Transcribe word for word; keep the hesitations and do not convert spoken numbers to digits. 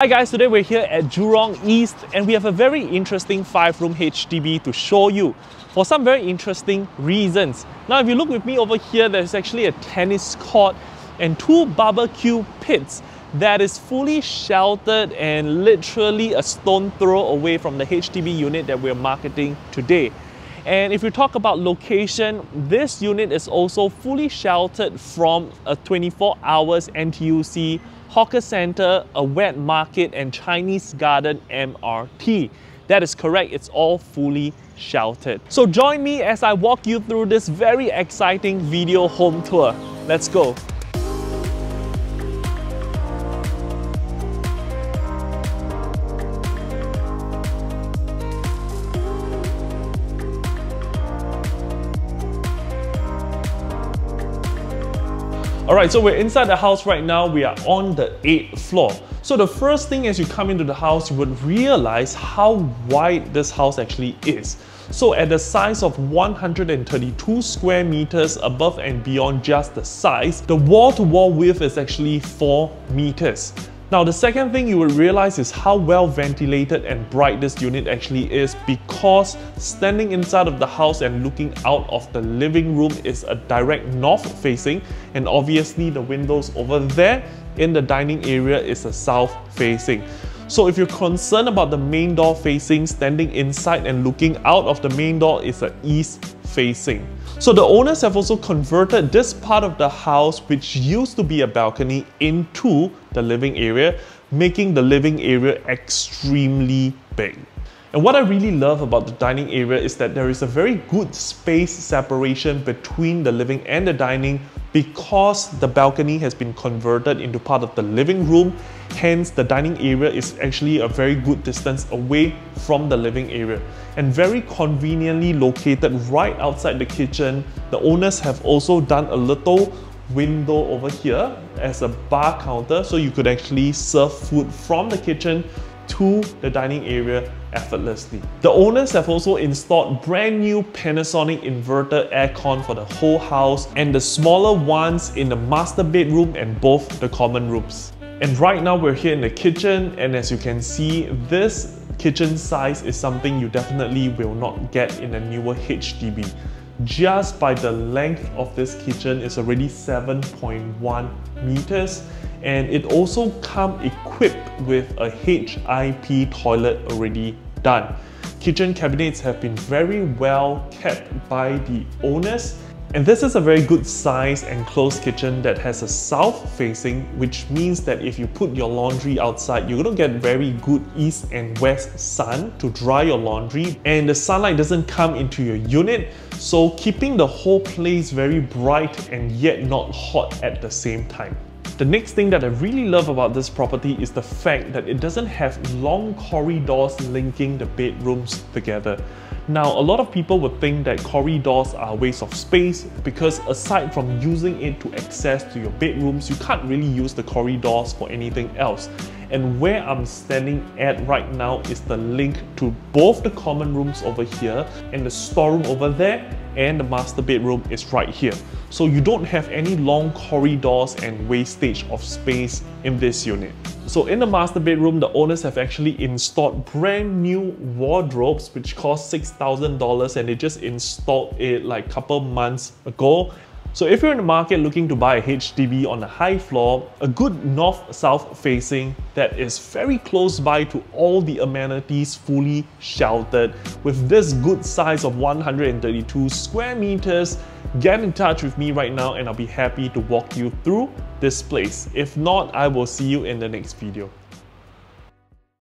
Hi guys, today we're here at Jurong East and we have a very interesting five room H D B to show you for some very interesting reasons. Now if you look with me over here, there's actually a tennis court and two barbecue pits that is fully sheltered and literally a stone throw away from the H D B unit that we're marketing today. And if you talk about location, this unit is also fully sheltered from a twenty-four hours N T U C, hawker center, a wet market and Chinese Garden M R T. That is correct, it's all fully sheltered. So join me as I walk you through this very exciting video home tour. Let's go. Alright, so we're inside the house right now. We are on the eighth floor. So the first thing as you come into the house, you would realize how wide this house actually is. So at the size of one hundred thirty-two square meters, above and beyond just the size, the wall-to-wall width is actually four meters. Now the second thing you will realize is how well ventilated and bright this unit actually is, because standing inside of the house and looking out of the living room is a direct north facing, and obviously the windows over there in the dining area is a south facing. So if you're concerned about the main door facing, standing inside and looking out of the main door is an east facing. So the owners have also converted this part of the house, which used to be a balcony, into the living area, making the living area extremely big. And what I really love about the dining area is that there is a very good space separation between the living and the dining, because the balcony has been converted into part of the living room. Hence, the dining area is actually a very good distance away from the living area. And very conveniently located right outside the kitchen, the owners have also done a little window over here as a bar counter, so you could actually serve food from the kitchen to the dining area effortlessly. The owners have also installed brand new Panasonic inverter aircon for the whole house, and the smaller ones in the master bedroom and both the common rooms. And right now we're here in the kitchen, and as you can see, this kitchen size is something you definitely will not get in a newer H D B. Just by the length of this kitchen is already seven point one meters, and it also comes equipped with a H I P toilet already done. Kitchen cabinets have been very well kept by the owners, and this is a very good size enclosed kitchen that has a south facing, which means that if you put your laundry outside, you're going to get very good east and west sun to dry your laundry, and the sunlight doesn't come into your unit, so keeping the whole place very bright and yet not hot at the same time. The next thing that I really love about this property is the fact that it doesn't have long corridors linking the bedrooms together. Now, a lot of people would think that corridors are waste of space, because aside from using it to access to your bedrooms, you can't really use the corridors for anything else. And where I'm standing at right now is the link to both the common rooms over here and the storeroom over there, and the master bedroom is right here. So you don't have any long corridors and wastage of space in this unit. So in the master bedroom, the owners have actually installed brand new wardrobes, which cost six thousand dollars, and they just installed it like a couple months ago. So if you're in the market looking to buy a H D B on a high floor, a good north-south facing that is very close by to all the amenities, fully sheltered, with this good size of one hundred thirty-two square meters, get in touch with me right now and I'll be happy to walk you through this place. If not, I will see you in the next video.